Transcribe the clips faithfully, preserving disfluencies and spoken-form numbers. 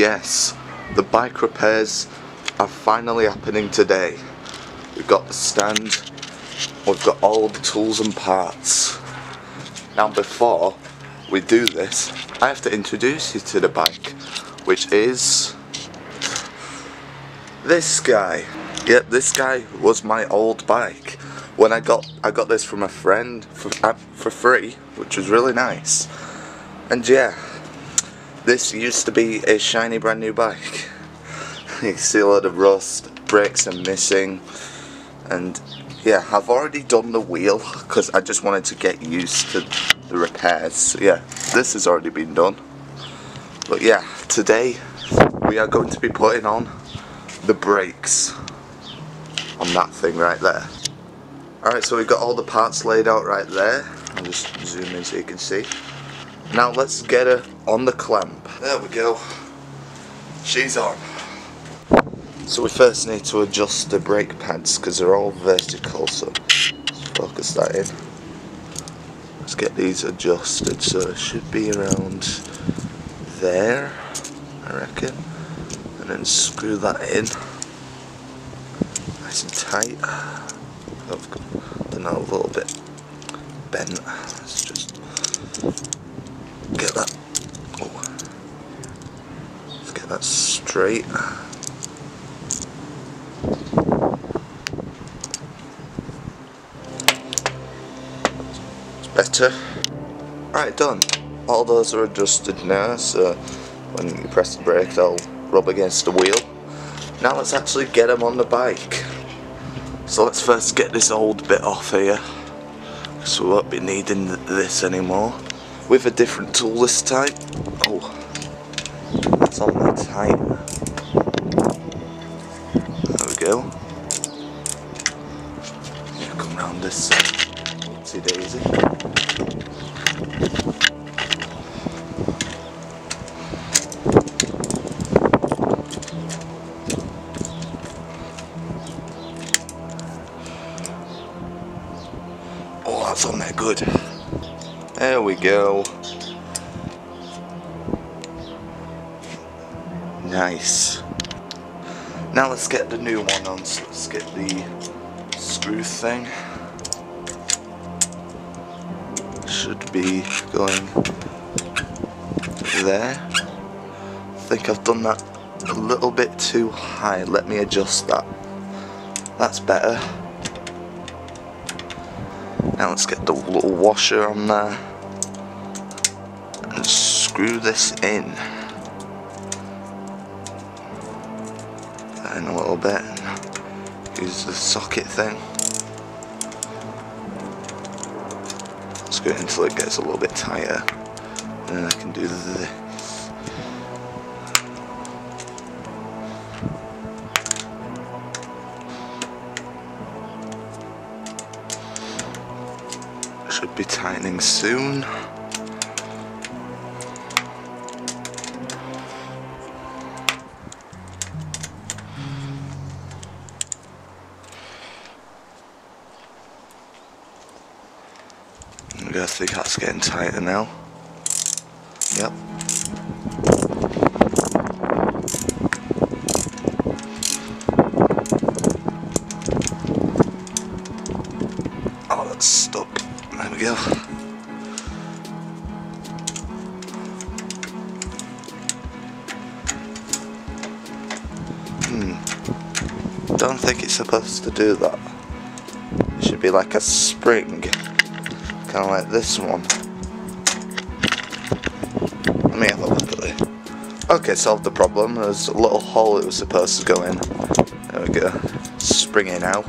Yes, the bike repairs are finally happening today. We've got the stand, we've got all the tools and parts. Now before we do this, I have to introduce you to the bike, which is this guy. Yep, this guy was my old bike. When I got I got this from a friend for, for free, which was really nice. And yeah, this used to be a shiny brand new bike. You can see a lot of rust, brakes are missing, and yeah, I've already done the wheel because I just wanted to get used to the repairs. So yeah, this has already been done. But yeah, today we are going to be putting on the brakes on that thing right there. Alright, so we've got all the parts laid out right there. I'll just zoom in so you can see. Now let's get her on the clamp. There we go. She's on. So we first need to adjust the brake pads because they're all vertical, so let's focus that in. Let's get these adjusted, so it should be around there, I reckon. And then screw that in. Nice and tight. I've been out a little bit bent. Let's just get that. Oh, let's get that straight. It's better. Right, done. All those are adjusted now, so when you press the brake, they'll rub against the wheel. Now let's actually get them on the bike. So let's first get this old bit off here, so we won't be needing this anymore. With a different tool this time. Oh, that's on that tight. There we go. Yeah, come round this side. Oopsie daisy. Oh, that's on there good. There we go. Nice. Now let's get the new one on, so let's get the screw thing. Should be going there. I think I've done that a little bit too high. Let me adjust that. That's better. Now let's get the little washer on there and screw this in. Put that in a little bit. Use the socket thing. Screw it until it gets a little bit tighter. And then I can do this. Should be tightening soon. I think that's getting tighter now. Yep. Oh, that's stuck. There we go. Hmm. Don't think it's supposed to do that. It should be like a spring. Kind of like this one. Let me have a look at it. Okay, solved the problem. There's a little hole it was supposed to go in. There we go. Springy now.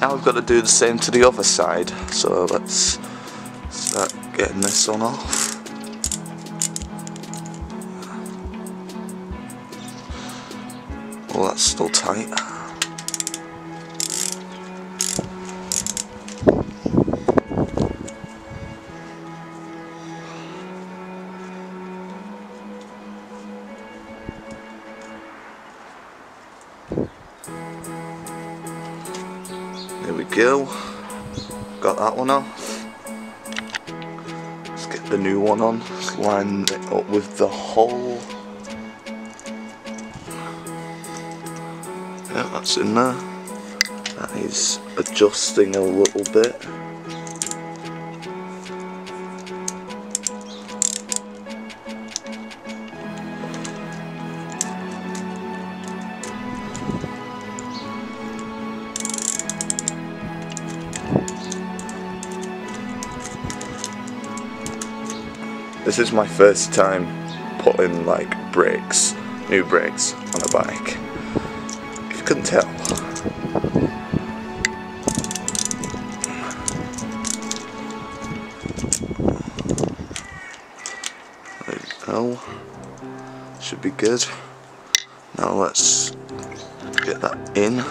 Now we've got to do the same to the other side, so let's start getting this one off. Well, that's still tight. There we go. Got that one off. Let's get the new one on. Line it up with the hole. that's in there. That is adjusting a little bit. This is my first time putting like brakes, new brakes on a bike, if you couldn't tell. There's L, should be good. Now let's get that in.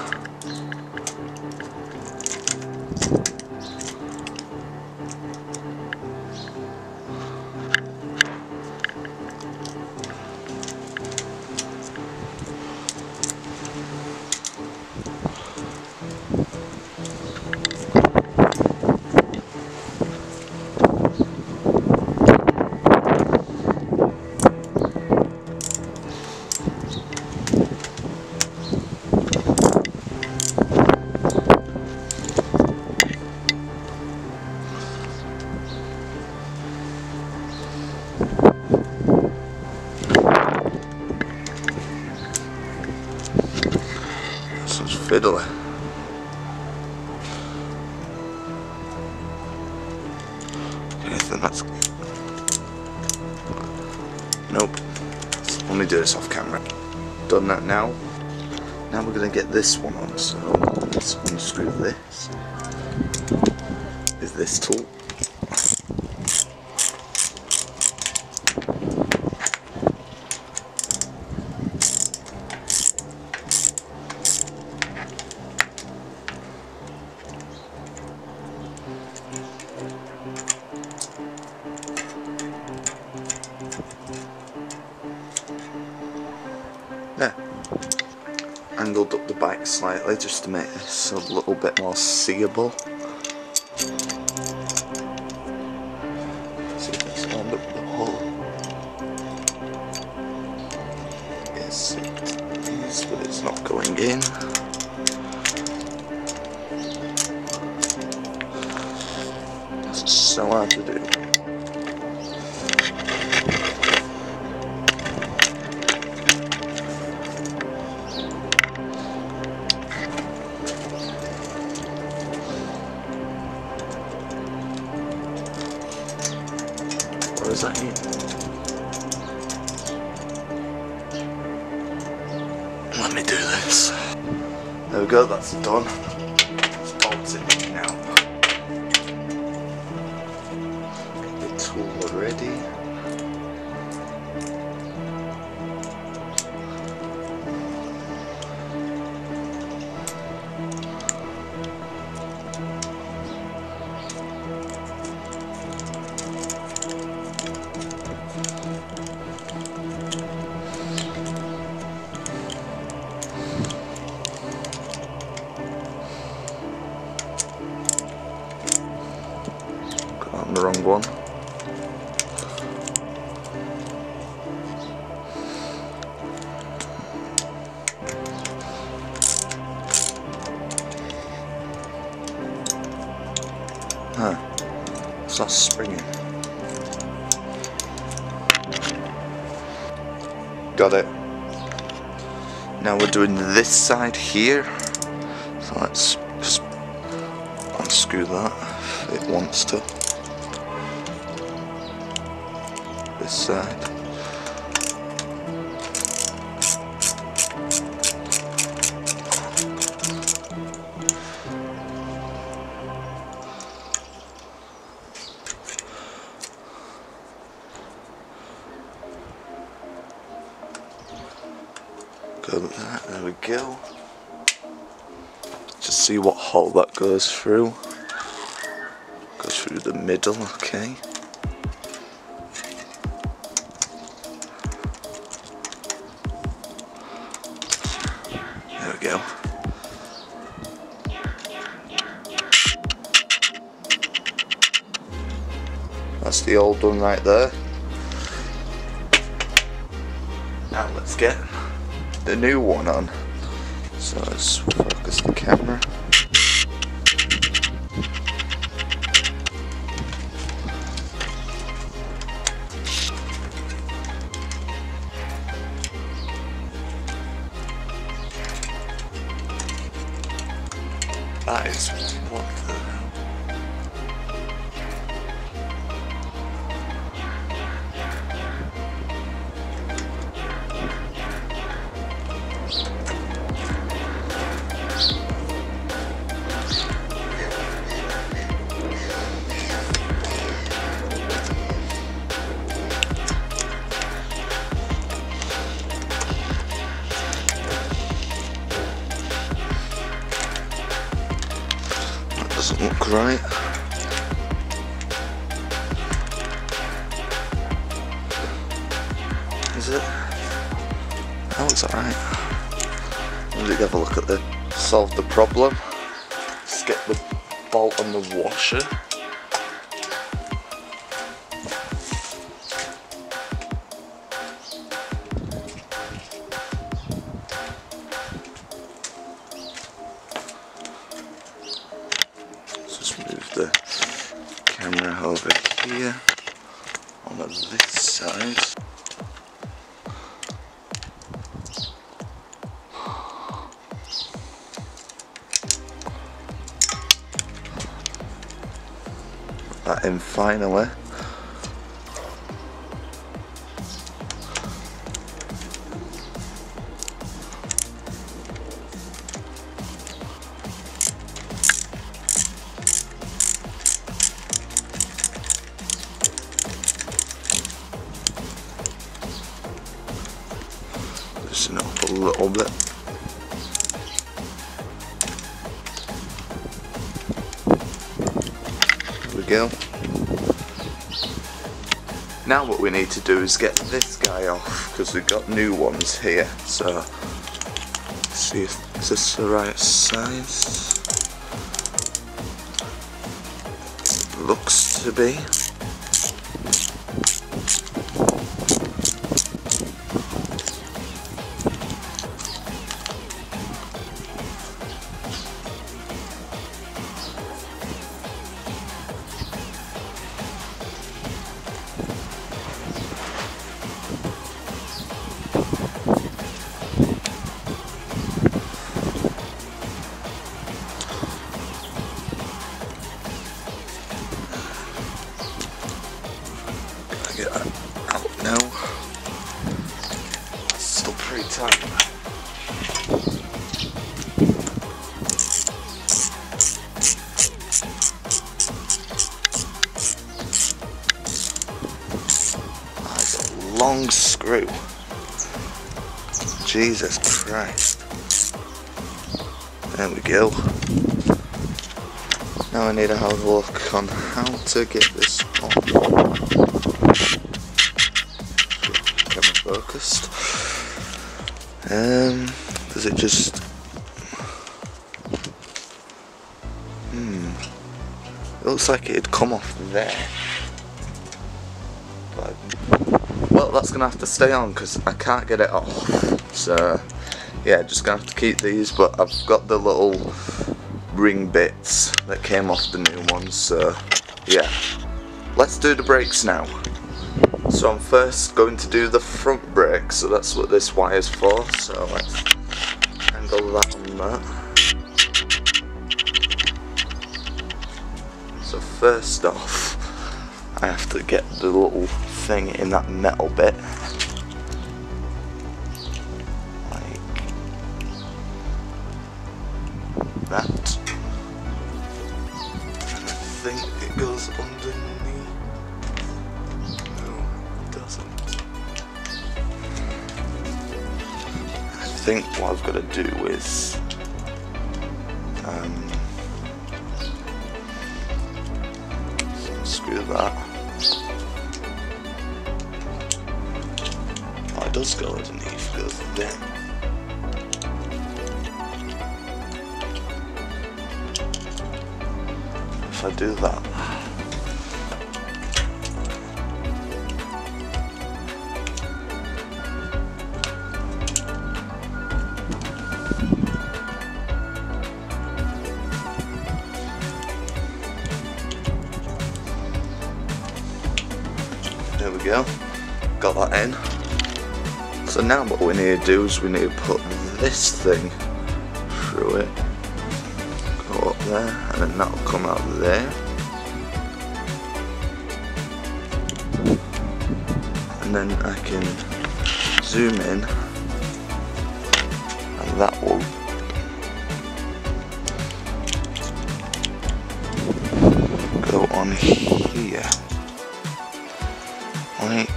Fiddler. Okay, then that's... Nope. Let me do this off camera. Done that now. Now we're going to get this one on, so let's unscrew this. Is this tool. Yeah. Angled up the bike slightly just to make this a little bit more seeable. See if it's lined up the hole. Yes, it is, but it's not going in. That's so hard to do. What does that mean? Let me do this. There we go, that's done. Let's bolt it in now. Get the tool ready. The wrong one. Huh. It's not springing. Got it. Now we're doing this side here. So let's unscrew that if it wants to. This side. Go like that, there we go. Just see what hole that goes through. Goes through the middle, okay. Go. That's the old one right there. Now let's get the new one on. So let's focus the camera. That is what the... Doesn't look right. Is it? That looks alright. Let's have a look at the solve the problem. Let's get the bolt on the washer. Camera over here on this side. Put that in finally. Loosen up a little bit. There we go. Now what we need to do is get this guy off, because we've got new ones here. So, let's see if is this the right size. It looks to be. Get that out now. It's still pretty tight. That's a long screw. Jesus Christ. There we go. Now I need to have a look on how to get this on. Focused. Um, does it just? Hmm. It looks like it had come off there. But, well, that's gonna have to stay on because I can't get it off. So yeah, just gonna have to keep these. But I've got the little ring bits that came off the new ones. So yeah, let's do the brakes now. So I'm first going to do the front brake, so that's what this wire is for, so let's angle that on that. So first off, I have to get the little thing in that metal bit. Like that. And I think it goes underneath. I think what I've got to do is um, screw that. Oh, it does go underneath, goes there. If I do that. There we go. Got that in. So now what we need to do is we need to put this thing through it. Go up there, and then that'll come out there. And then I can zoom in, and that will go on here, like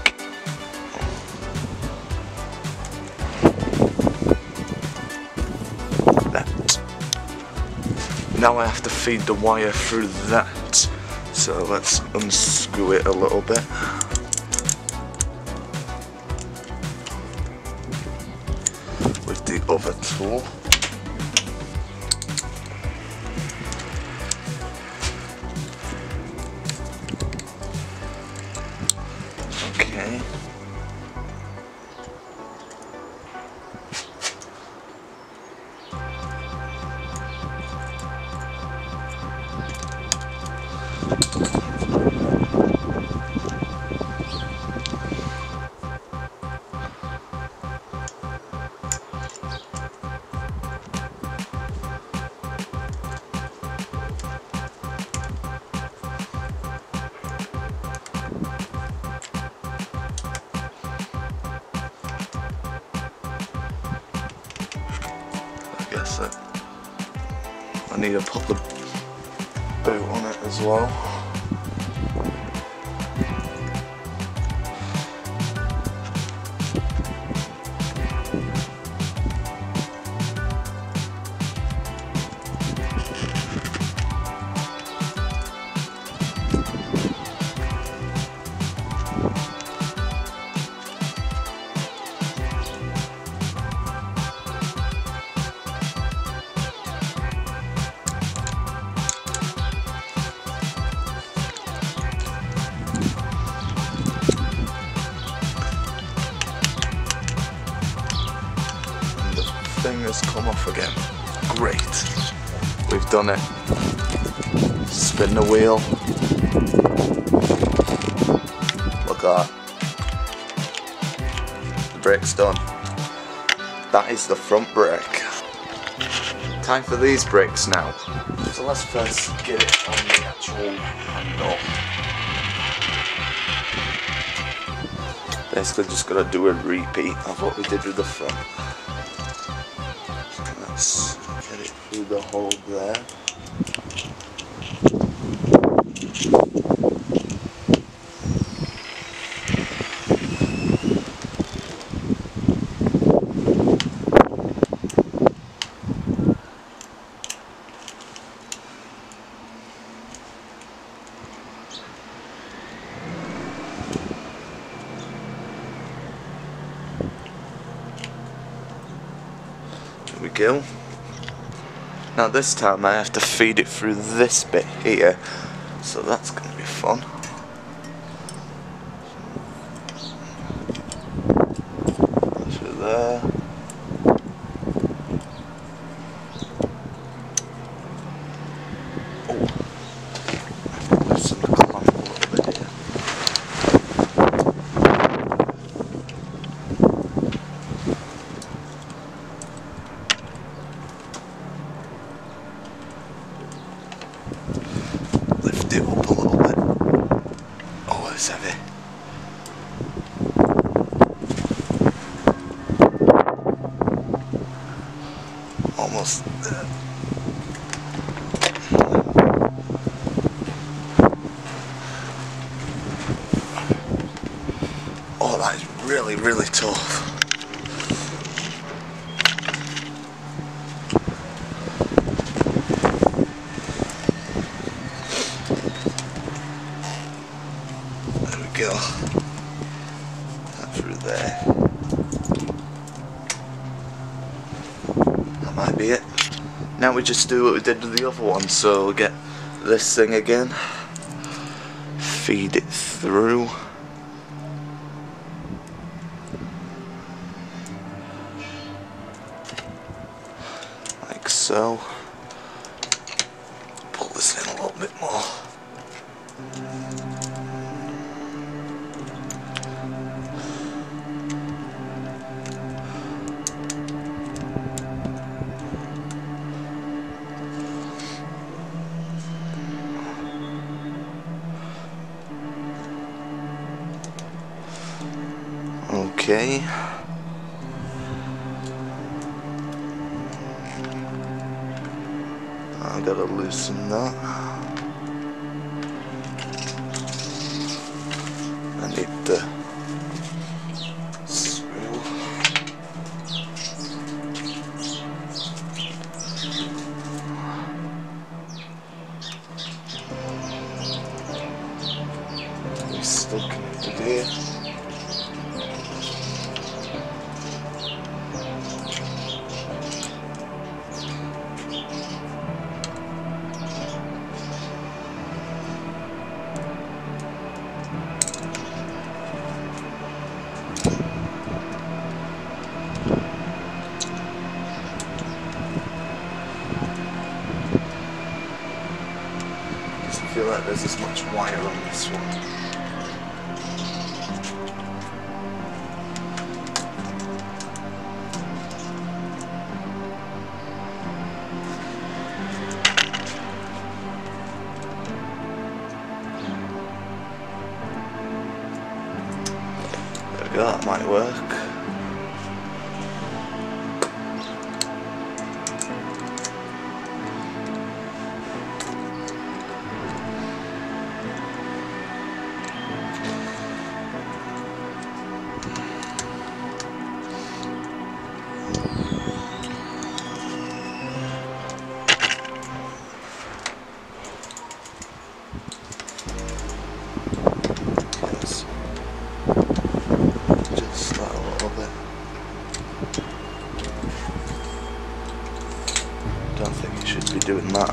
that. Now I have to feed the wire through that, so let's unscrew it a little bit. The other tool, okay, so I need to put the boot on it as well. Thing has come off again. Great, we've done it. Spin the wheel. Look at that. The brake's done. That is the front brake. Time for these brakes now. So let's first get it on the actual handle. Basically, just gotta do a repeat of what we did with the front. Let's get it through the hole there. We go. Now this time I have to feed it through this bit here, so that's going to be fun. Through there. Oh, loosen the clamp a little bit here. Heavy. Almost there. Oh, that is really, really tough. Go through there. That might be it. Now we just do what we did with the other one. So we'll get this thing again, feed it through, like so. Pull this in a little bit more. Okay. I gotta loosen that. I need the spool. It's still connected here. I feel like there's as much wire on this one. There we go, that might work. Doing that.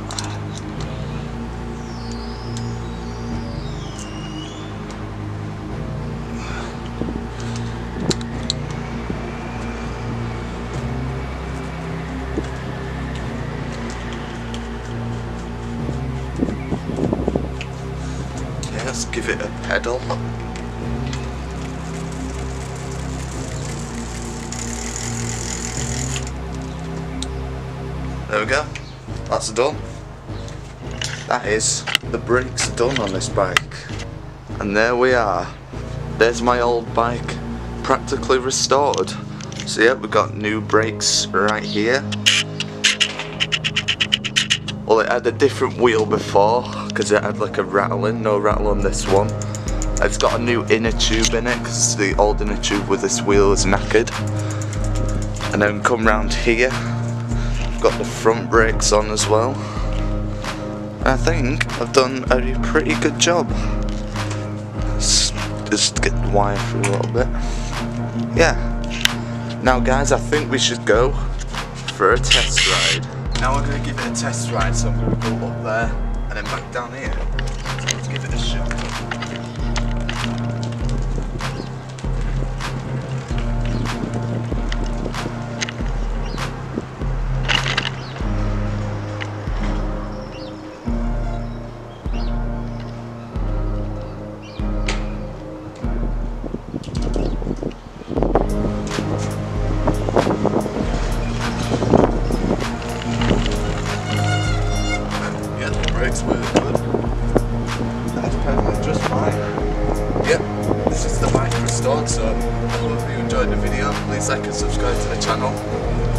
Okay, let's give it a pedal. There we go. That's done. That is, the brakes are done on this bike. And there we are. There's my old bike, practically restored. So yeah, we've got new brakes right here. Well, it had a different wheel before, because it had like a rattle in, no rattle on this one. It's got a new inner tube in it, because the old inner tube with this wheel is knackered. And then come round here. Got the front brakes on as well. I think I've done a pretty good job. Let's just get the wire through a little bit. Yeah. Now guys, I think we should go for a test ride. Now we're going to give it a test ride, so I'm going to go up there and then back down here. So let's give it a shot. So I hope you enjoyed the video. Please like and subscribe to the channel,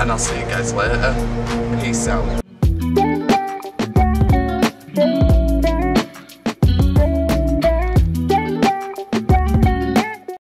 and I'll see you guys later. Peace out.